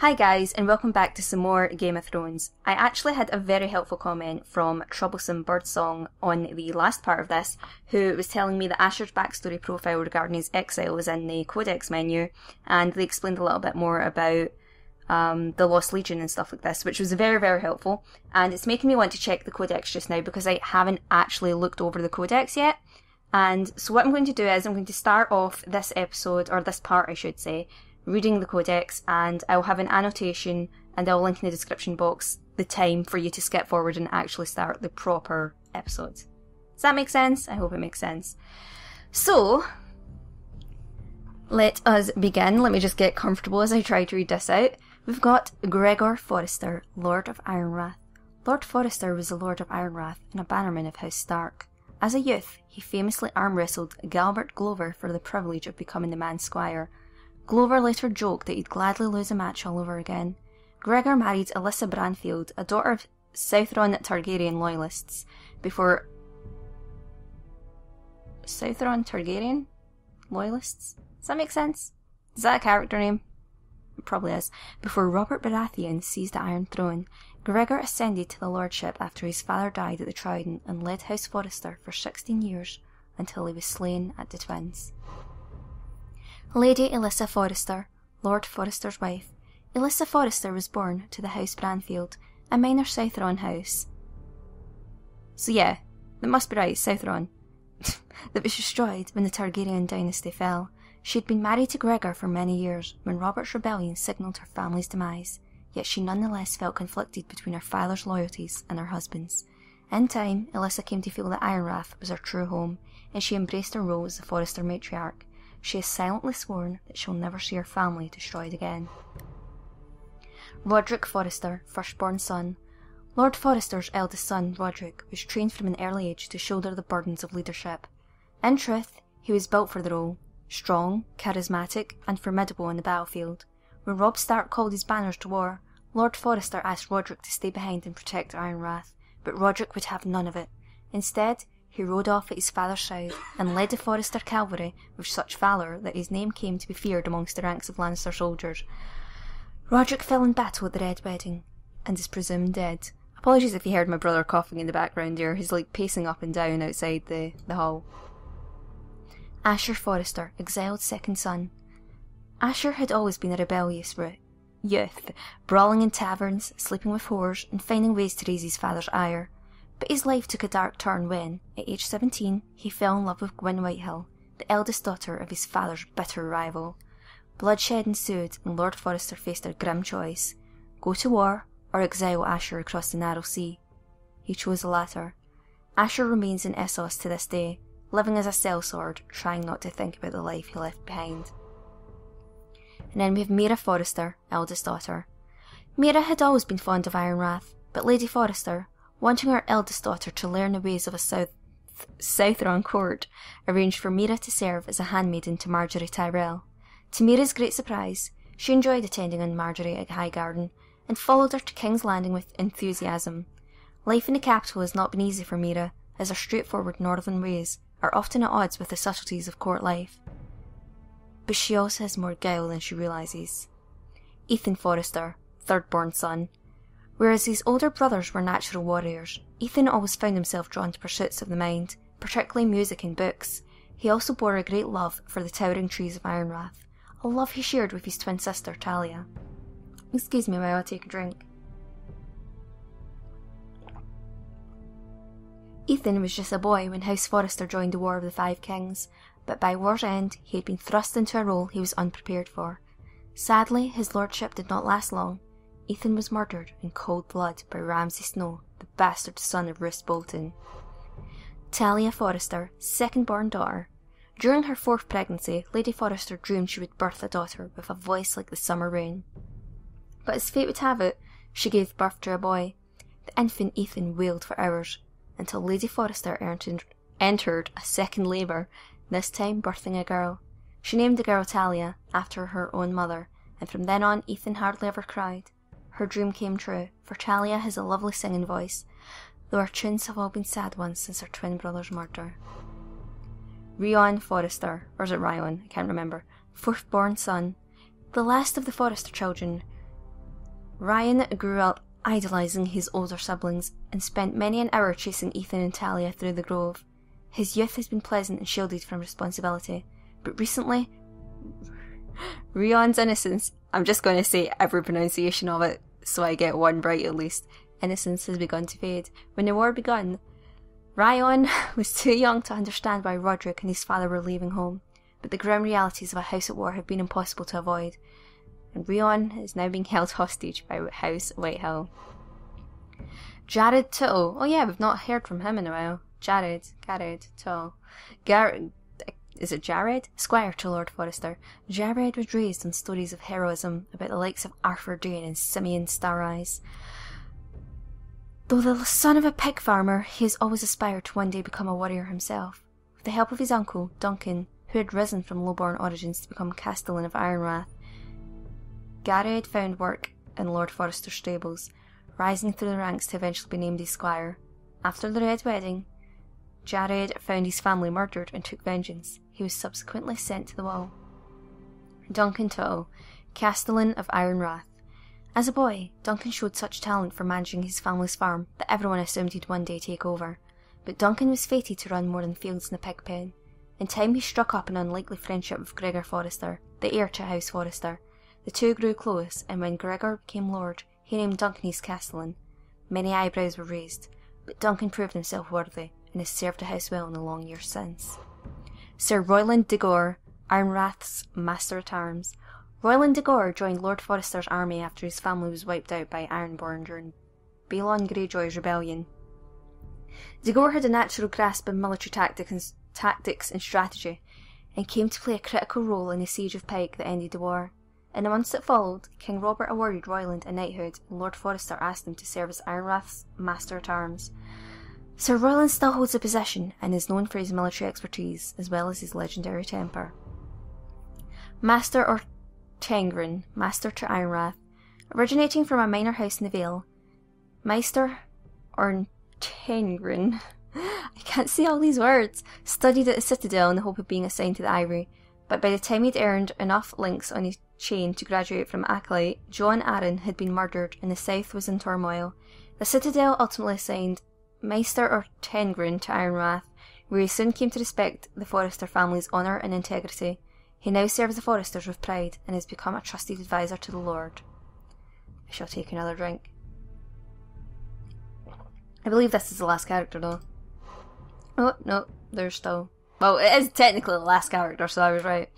Hi guys, and welcome back to some more Game of Thrones. I actually had a very helpful comment from Troublesome Birdsong on the last part of this, who was telling me that Asher's backstory profile regarding his exile was in the Codex menu, and they explained a little bit more about the Lost Legion and stuff like this, which was very, very helpful. And it's making me want to check the Codex just now because I haven't actually looked over the Codex yet. And so what I'm going to do is I'm going to start off this episode, or this part I should say, reading the Codex, and I'll have an annotation and I'll link in the description box the time for you to skip forward and actually start the proper episode. Does that make sense? I hope it makes sense. So, let us begin. Let me just get comfortable as I try to read this out. We've got Gregor Forrester, Lord of Ironrath. Lord Forrester was the Lord of Ironrath and a bannerman of House Stark. As a youth, he famously arm wrestled Galbert Glover for the privilege of becoming the man's squire. Glover later joked that he'd gladly lose a match all over again. Gregor married Elissa Branfield, a daughter of Southron Targaryen loyalists, before... Southron Targaryen? Loyalists? Does that make sense? Is that a character name? It probably is. Before Robert Baratheon seized the Iron Throne, Gregor ascended to the lordship after his father died at the Trident and led House Forrester for 16 years until he was slain at the Twins. Lady Elissa Forrester, Lord Forrester's wife. Elissa Forrester was born to the House Branfield, a minor Southron house. So yeah, that must be right, Southron. That was destroyed when the Targaryen dynasty fell. She had been married to Gregor for many years when Robert's rebellion signalled her family's demise, yet she nonetheless felt conflicted between her father's loyalties and her husband's. In time, Elissa came to feel that Ironrath was her true home, and she embraced her role as the Forrester matriarch. She has silently sworn that she'll never see her family destroyed again. Rodrik Forrester, firstborn son. Lord Forrester's eldest son, Rodrik, was trained from an early age to shoulder the burdens of leadership. In truth, he was built for the role, strong, charismatic, and formidable on the battlefield. When Robb Stark called his banners to war, Lord Forrester asked Rodrik to stay behind and protect Ironrath, but Rodrik would have none of it. Instead, he rode off at his father's side and led the Forrester cavalry with such valour that his name came to be feared amongst the ranks of Lannister soldiers. Rodrik fell in battle at the Red Wedding and is presumed dead. Apologies if you heard my brother coughing in the background here. He's like pacing up and down outside the hall. Asher Forrester, exiled second son. Asher had always been a rebellious youth, brawling in taverns, sleeping with whores, and finding ways to raise his father's ire. But his life took a dark turn when, at age 17, he fell in love with Gwyn Whitehill, the eldest daughter of his father's bitter rival. Bloodshed ensued, and Lord Forrester faced a grim choice: go to war or exile Asher across the Narrow Sea. He chose the latter. Asher remains in Essos to this day, living as a sellsword, trying not to think about the life he left behind. And then we have Mira Forrester, eldest daughter. Mira had always been fond of Ironrath, but Lady Forrester, wanting her eldest daughter to learn the ways of a Southron court, arranged for Mira to serve as a handmaiden to Margaery Tyrell. To Mira's great surprise, she enjoyed attending on Margaery at Highgarden, and followed her to King's Landing with enthusiasm. Life in the capital has not been easy for Mira, as her straightforward northern ways are often at odds with the subtleties of court life. But she also has more guile than she realises. Ethan Forrester, third-born son. Whereas his older brothers were natural warriors, Ethan always found himself drawn to pursuits of the mind, particularly music and books. He also bore a great love for the towering trees of Ironrath, a love he shared with his twin sister Talia. Excuse me while I take a drink. Ethan was just a boy when House Forrester joined the War of the Five Kings, but by war's end he had been thrust into a role he was unprepared for. Sadly, his lordship did not last long. Ethan was murdered in cold blood by Ramsay Snow, the bastard son of Roose Bolton. Talia Forrester, second-born daughter. During her fourth pregnancy, Lady Forrester dreamed she would birth a daughter with a voice like the summer rain. But as fate would have it, she gave birth to a boy. The infant Ethan wailed for hours, until Lady Forrester entered a second labour, this time birthing a girl. She named the girl Talia, after her own mother, and from then on Ethan hardly ever cried. Her dream came true, for Talia has a lovely singing voice, though her tunes have all been sad ones since her twin brother's murder. Rion Forrester, or is it Rion? I can't remember. Fourth-born son. The last of the Forrester children, Rion grew up idolizing his older siblings and spent many an hour chasing Ethan and Talia through the grove. His youth has been pleasant and shielded from responsibility, but recently Rion's innocence, I'm just going to say every pronunciation of it so I get one right at least, innocence has begun to fade. When the war began, Rion was too young to understand why Rodrik and his father were leaving home, but the grim realities of a house at war have been impossible to avoid, and Rion is now being held hostage by House Whitehill. Gared Tuttle, oh yeah, we've not heard from him in a while. Gared Tuttle. Is it Gared? Squire to Lord Forrester. Gared was raised on stories of heroism about the likes of Arthur Dane and Simeon Stareyes. Though the son of a pig farmer, he has always aspired to one day become a warrior himself. With the help of his uncle, Duncan, who had risen from lowborn origins to become Castellan of Ironrath, Gared found work in Lord Forrester's stables, rising through the ranks to eventually be named his squire. After the Red Wedding, Gared found his family murdered and took vengeance. He was subsequently sent to the wall. Duncan Tuttle, Castellan of Ironrath. As a boy, Duncan showed such talent for managing his family's farm that everyone assumed he'd one day take over, but Duncan was fated to run more than fields in a pig pen. In time he struck up an unlikely friendship with Gregor Forrester, the heir to House Forrester. The two grew close, and when Gregor became lord, he named Duncan his castellan. Many eyebrows were raised, but Duncan proved himself worthy, and has served the house well in the long years since. Sir Royland Degore, Ironrath's Master-at-Arms. Royland Degore joined Lord Forrester's army after his family was wiped out by Ironborn during Balon Greyjoy's rebellion. Degore had a natural grasp of military tactics and strategy, and came to play a critical role in the siege of Pike that ended the war. In the months that followed, King Robert awarded Royland a knighthood, and Lord Forrester asked him to serve as Ironrath's Master-at-Arms. Sir Royland still holds the position and is known for his military expertise as well as his legendary temper. Master Ortengryn, Master to Ironrath. Originating from a minor house in the Vale, Meister Ortengryn, I can't see all these words, studied at the Citadel in the hope of being assigned to the Ivory, but by the time he'd earned enough links on his chain to graduate from Acolyte, John Arryn had been murdered and the South was in turmoil. The Citadel ultimately assigned Meister Ortengryn to Ironrath, where he soon came to respect the Forrester family's honour and integrity. He now serves the Forresters with pride and has become a trusted advisor to the Lord. I shall take another drink. I believe this is the last character though. Oh, no, there's still... Well, it is technically the last character, so I was right.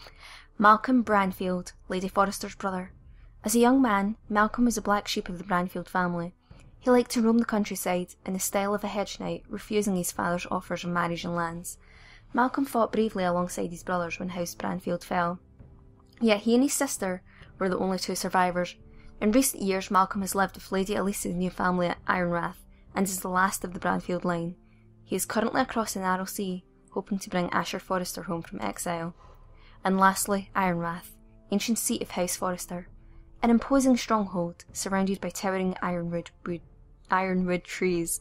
Malcolm Branfield, Lady Forrester's brother. As a young man, Malcolm was the black sheep of the Branfield family. He liked to roam the countryside in the style of a hedge knight, refusing his father's offers of marriage and lands. Malcolm fought bravely alongside his brothers when House Branfield fell. Yet he and his sister were the only two survivors. In recent years, Malcolm has lived with Lady Alyssa's new family at Ironrath, and is the last of the Branfield line. He is currently across the Narrow Sea, hoping to bring Asher Forrester home from exile. And lastly, Ironrath, ancient seat of House Forrester. An imposing stronghold, surrounded by towering Ironwood trees.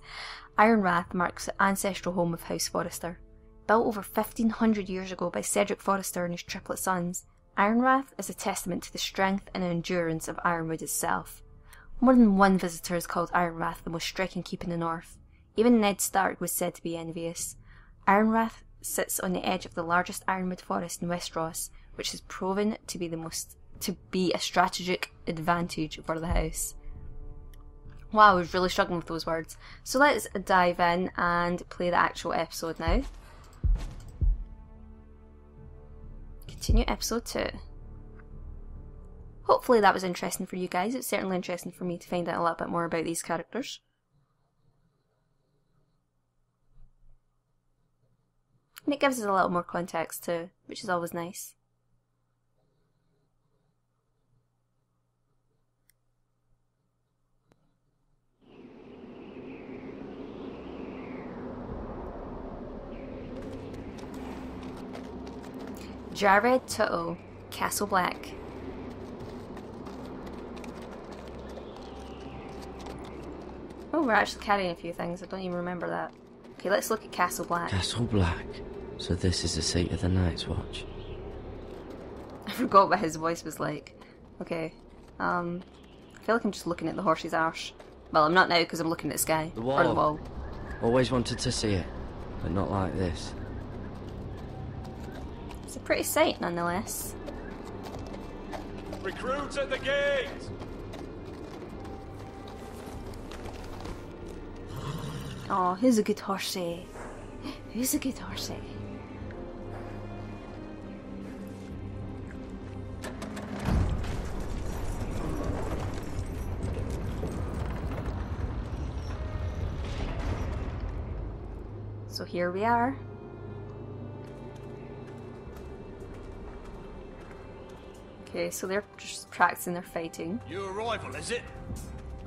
Ironrath marks the ancestral home of House Forrester. Built over 1500 years ago by Cedric Forrester and his triplet sons, Ironrath is a testament to the strength and endurance of Ironwood itself. More than one visitor has called Ironrath the most striking keep in the north. Even Ned Stark was said to be envious. Ironrath sits on the edge of the largest Ironwood forest in Westeros, which has proven to be a strategic advantage for the house. Wow, I was really struggling with those words. So let's dive in and play the actual episode now. Continue episode 2. Hopefully that was interesting for you guys. It's certainly interesting for me to find out a little bit more about these characters. And it gives us a little more context too, which is always nice. Gared Tuttle, Castle Black. Oh, we're actually carrying a few things. I don't even remember that. Okay, let's look at Castle Black. Castle Black. So this is the seat of the Night's Watch. I forgot what his voice was like. Okay. I feel like I'm just looking at the horse's arse. Well, I'm not now because I'm looking at Sky. The wall. Or the wall. Always wanted to see it, but not like this. It's a pretty sight, nonetheless. Recruits at the gate! Oh, who's a good horsey? Who's a good horsey? So here we are. Okay, so they're just practicing their fighting. Your rival, is it?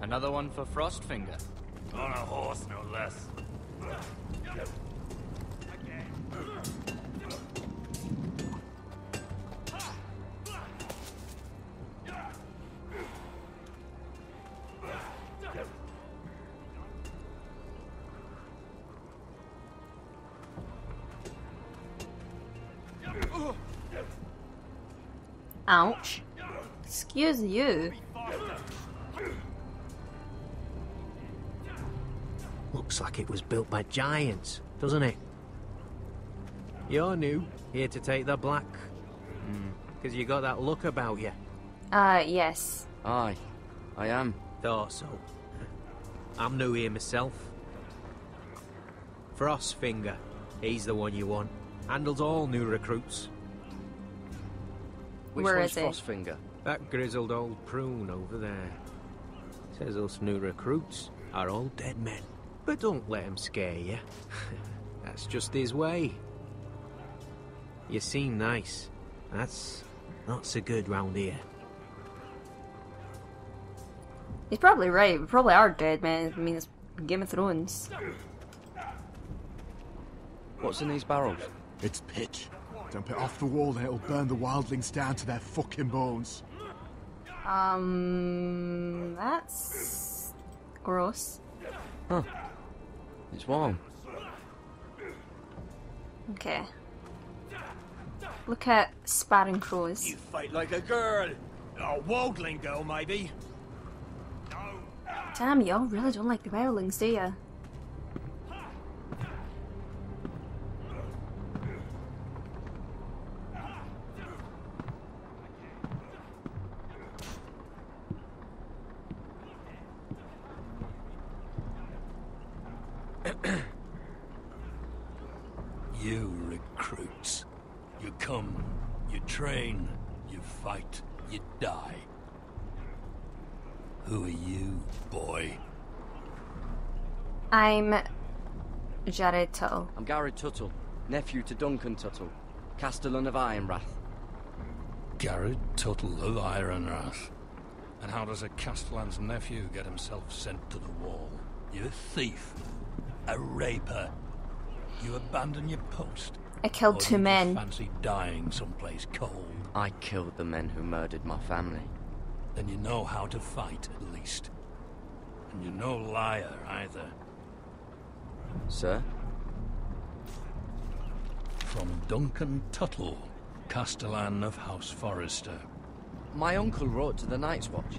Another one for Frostfinger. On a horse, no less. Ouch. Excuse you. Looks like it was built by giants, doesn't it? You're new, here to take the black. Because you got that look about you. Yes. Aye, I am. Thought so. I'm new here myself. Frostfinger, he's the one you want. Handles all new recruits. Which Where is Frostfinger? That grizzled old prune over there. Says us new recruits are all dead men. But don't let him scare you. That's just his way. You seem nice. That's not so good round here. He's probably right. We probably are dead men. I mean, it's Game of Thrones. What's in these barrels? It's pitch. Dump it off the wall and it'll burn the wildlings down to their fucking bones. That's gross. Huh. It's warm. Okay. Look at sparring crows. You fight like a girl. A wildling girl, maybe. Damn, y'all really don't like the wildlings, do ya? I'm Gared Tuttle. I'm Gared Tuttle, nephew to Duncan Tuttle, Castellan of Ironrath. Gared Tuttle of Ironrath. And how does a Castellan's nephew get himself sent to the wall? You're a thief, a raper. You abandon your post. I killed two men. Fancy dying someplace cold. I killed the men who murdered my family. Then you know how to fight, at least. And you're no liar either. Sir? From Duncan Tuttle, Castellan of House Forrester. My uncle wrote to the Night's Watch.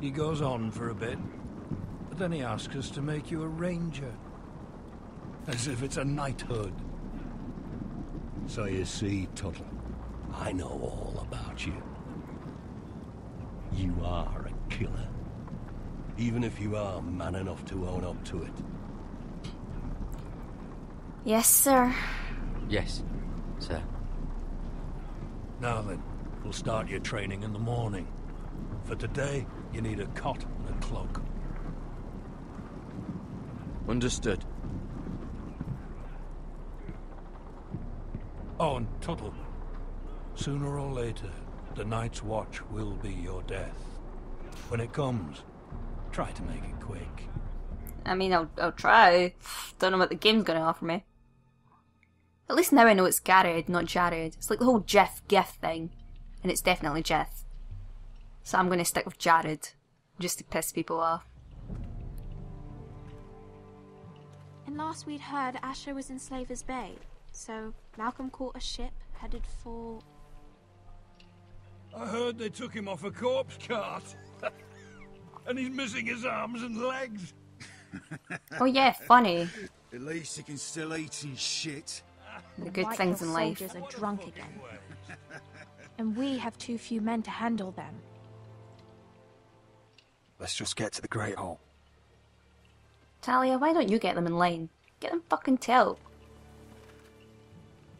He goes on for a bit, but then he asks us to make you a ranger. As if it's a knighthood. So you see, Tuttle, I know all about you. You are a killer. Even if you are man enough to own up to it. Yes, sir. Yes, sir. Now then, we'll start your training in the morning. For today, you need a cot and a cloak. Understood. Oh, and Tuttle, sooner or later, the Night's Watch will be your death. When it comes, try to make it quick. I mean, I'll try. Don't know what the game's gonna offer me. At least now I know it's Gared, not Jared. It's like the whole Jeff thing. And it's definitely Jeff. So I'm gonna stick with Jared. Just to piss people off. And last we'd heard, Asher was in Slaver's Bay. So Malcolm caught a ship headed for... I heard they took him off a corpse cart. and he's missing his arms and legs. Oh yeah, funny. At least he can still eat and shit. The good things in life. Soldiers are drunk again. And we have too few men to handle them. Let's just get to the Great Hall. Talia, why don't you get them in line? Get them fucking tell.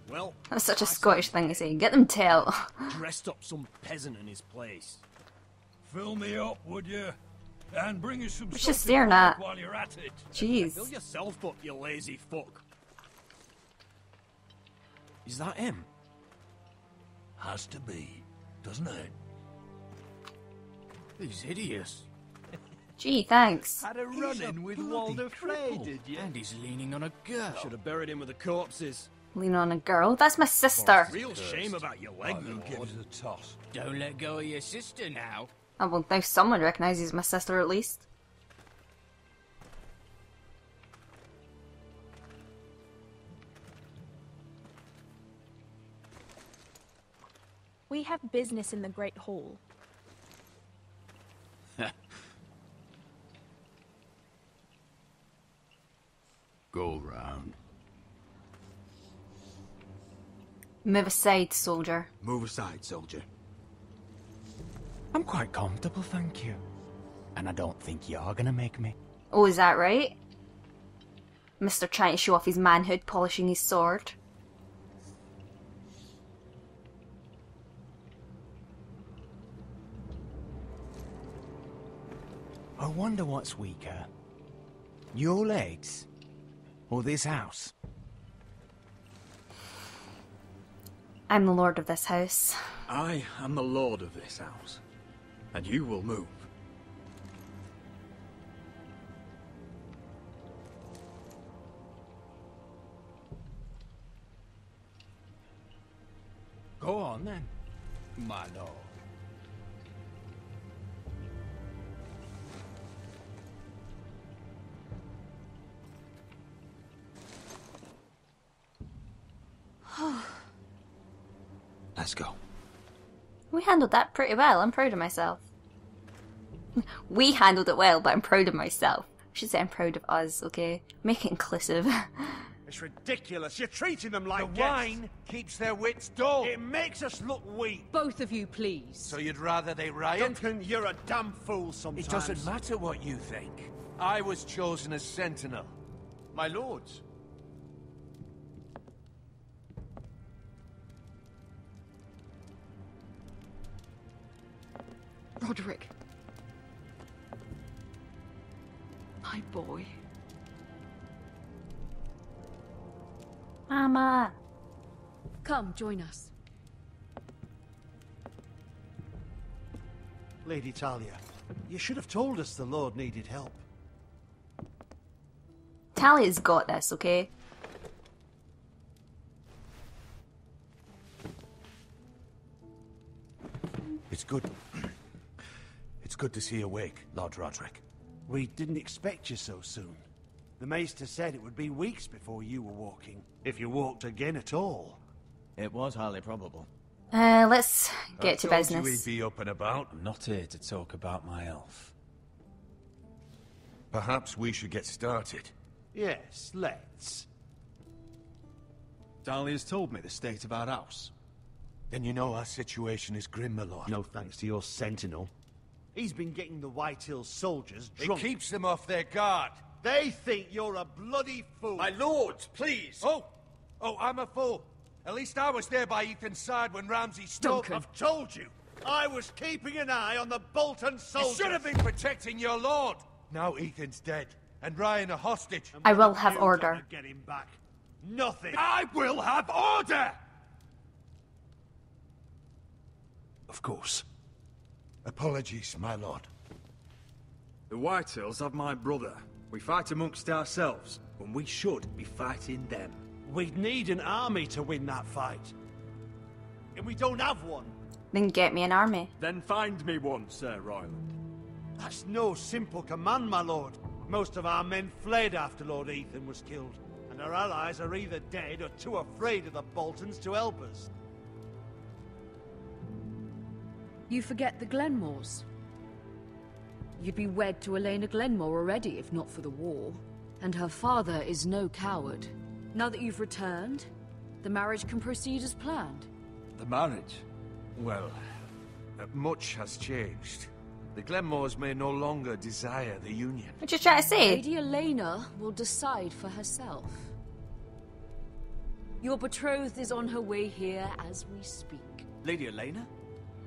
Well, that's such a Scottish thing to say. Get them tell. Dressed up some peasant in his place. Fill me up, would you? And bring us some. We're just staring at. While you're at it. Jeez. Fill yourself up, you lazy fuck. Is that him? Has to be, doesn't it? He's hideous. Gee, thanks. Had a run-in with Walder Frey, did you? And he's leaning on a girl. Should have buried him with the corpses. Lean on a girl? That's my sister. Oh, real shame about your leg, you give it a toss. Don't let go of your sister now. Oh, well, now someone recognises my sister at least. We have business in the Great Hall. Go round. Move aside, soldier. Move aside, soldier. I'm quite comfortable, thank you. And I don't think you're gonna make me. Oh, is that right? Mr. trying to show off his manhood, polishing his sword. I wonder what's weaker. Your legs? Or this house? I'm the lord of this house. I am the lord of this house. And you will move. Go on then, my lord. Let's go. We handled that pretty well. I'm proud of myself. We handled it well, but I'm proud of myself. I should say I'm proud of us, okay? Make it inclusive. It's ridiculous. You're treating them like guests. Wine keeps their wits dull. It makes us look weak. Both of you, please. So you'd rather they riot? Duncan, you're a damn fool sometimes. It doesn't matter what you think. I was chosen as sentinel. My lords. Rodrik. My boy. Mama. Come, join us. Lady Talia, you should have told us the Lord needed help. Talia's got this, okay? It's good. It's good to see you awake, Lord Rodrik. We didn't expect you so soon. The Maester said it would be weeks before you were walking, if you walked again at all. It was highly probable. Let's get to business. We'd be up and about. I'm not here to talk about my elf. Perhaps we should get started. Yes, let's. Dahlia's told me the state of our house. Then you know our situation is grim, my lord. No thanks to your sentinel. He's been getting the White Hill soldiers drunk. It keeps them off their guard. They think you're a bloody fool. My lords, please. Oh, I'm a fool. At least I was there by Ethan's side when Ramsay stole. I've told you. I was keeping an eye on the Bolton soldiers. You should have been protecting your lord. Now Ethan's dead and Rion a hostage. I will have order. Get him back. Nothing. I will have order. Of course. Apologies, my lord. The White Hills have my brother. We fight amongst ourselves, when we should be fighting them. We'd need an army to win that fight. And we don't have one. Then get me an army. Then find me one, Sir Royland. That's no simple command, my lord. Most of our men fled after Lord Ethan was killed, and our allies are either dead or too afraid of the Boltons to help us. You forget the Glenmores. You'd be wed to Elena Glenmore already, if not for the war. And her father is no coward. Now that you've returned, the marriage can proceed as planned. The marriage? Well, much has changed. The Glenmores may no longer desire the union. What you trying to say? Lady Elena will decide for herself. Your betrothed is on her way here as we speak. Lady Elena?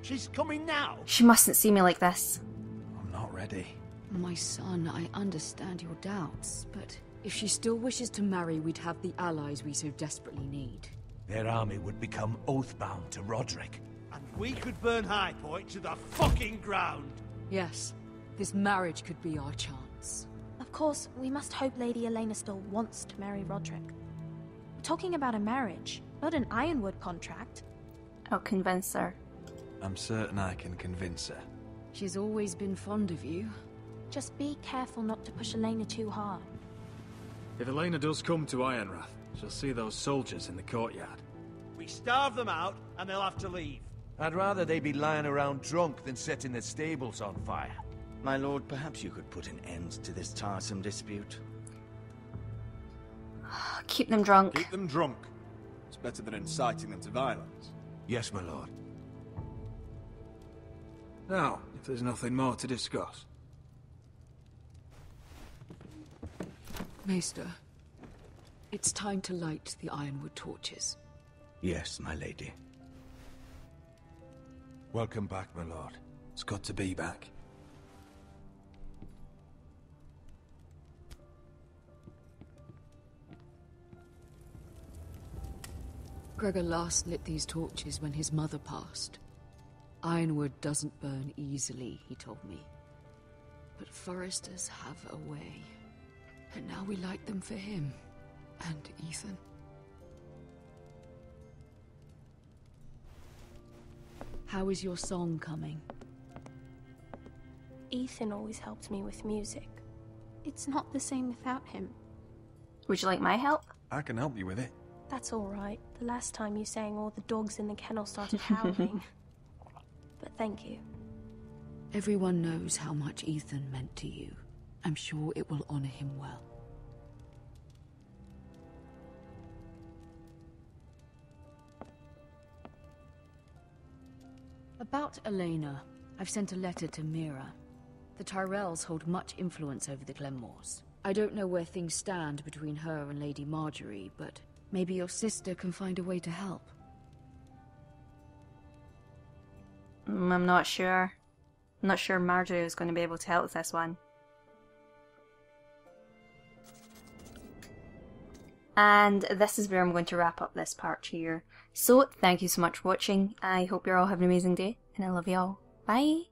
She's coming now! She mustn't see me like this. I'm not ready. My son, I understand your doubts, but if she still wishes to marry, we'd have the allies we so desperately need. Their army would become oathbound to Rodrik. And we could burn High Point to the fucking ground! Yes, this marriage could be our chance. Of course, we must hope Lady Elena still wants to marry Rodrik. We're talking about a marriage, not an Ironwood contract. I'll convince her. I'm certain I can convince her. She's always been fond of you. Just be careful not to push Elena too hard. If Elena does come to Ironrath, she'll see those soldiers in the courtyard. We starve them out, and they'll have to leave. I'd rather they be lying around drunk than setting their stables on fire. My lord, perhaps you could put an end to this tiresome dispute. Keep them drunk. Keep them drunk. It's better than inciting them to violence. Yes, my lord. Now, if there's nothing more to discuss. Maester, it's time to light the Ironwood torches. Yes, my lady. Welcome back, my lord. It's good to be back. Gregor last lit these torches when his mother passed. Ironwood doesn't burn easily, he told me. But Forresters have a way. And now we light them for him. And Ethan. How is your song coming? Ethan always helped me with music. It's not the same without him. Would you like my help? I can help you with it. That's all right. The last time you sang, all the dogs in the kennel started howling. But thank you. Everyone knows how much Ethan meant to you. I'm sure it will honor him well. About Elena, I've sent a letter to Mira. The Tyrells hold much influence over the Glenmores. I don't know where things stand between her and Lady Margaery, but maybe your sister can find a way to help. I'm not sure. I'm not sure Margaery is going to be able to help with this one. And this is where I'm going to wrap up this part here. So, thank you so much for watching. I hope you're all having an amazing day, and I love you all. Bye!